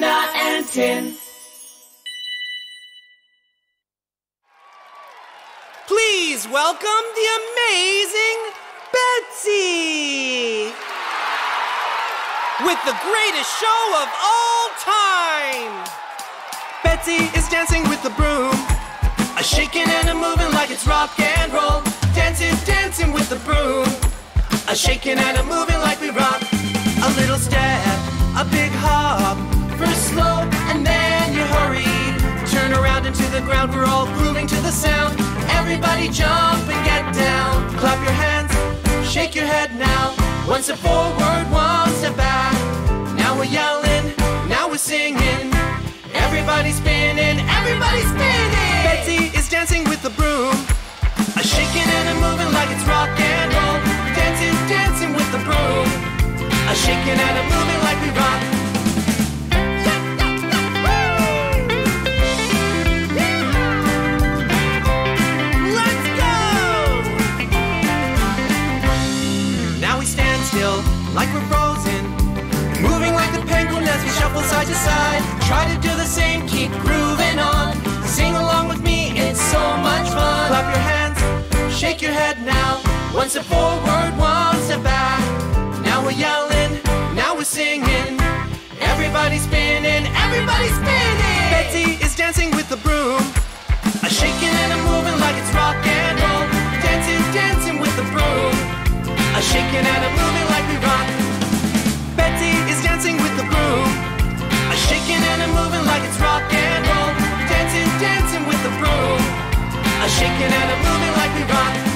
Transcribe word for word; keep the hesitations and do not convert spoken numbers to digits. Tina and Tin. Please welcome the amazing Betsy! With the greatest show of all time! Betsy is dancing with the broom, a shaking and a moving like it's rock and roll. Dancing, dancing with the broom, a shaking and a moving like we rock. A little step, a big hop, first slow and then you hurry. Turn around into the ground, we're all grooving to the sound. Everybody jump and get down. Clap your hands, shake your head now. One step forward, one step back. Now we're yelling, now we're singing. Everybody's spinning, everybody's spinning. Betsy is dancing with the broom, a shaking and a moving like it's rock and roll. Dancing, dancing with the broom, a shaking and a moving like we rock. Like we're frozen, moving like the penguin as we shuffle side to side. Try to do the same, keep grooving on. Sing along with me, it's so much fun. Clap your hands, shake your head now. One step forward, one step back. Now we're yelling, now we're singing. Everybody's spinning, everybody's spinning. Betsy is dancing with the broom, a shaking and a moving like it's rock and roll. Dancing, dancing with the broom, a shaking and a moving like we rock. Betsy is dancing with the broom, a shaking and a moving like it's rock and roll. Dancing, dancing with the broom, a shaking and a moving like we rock.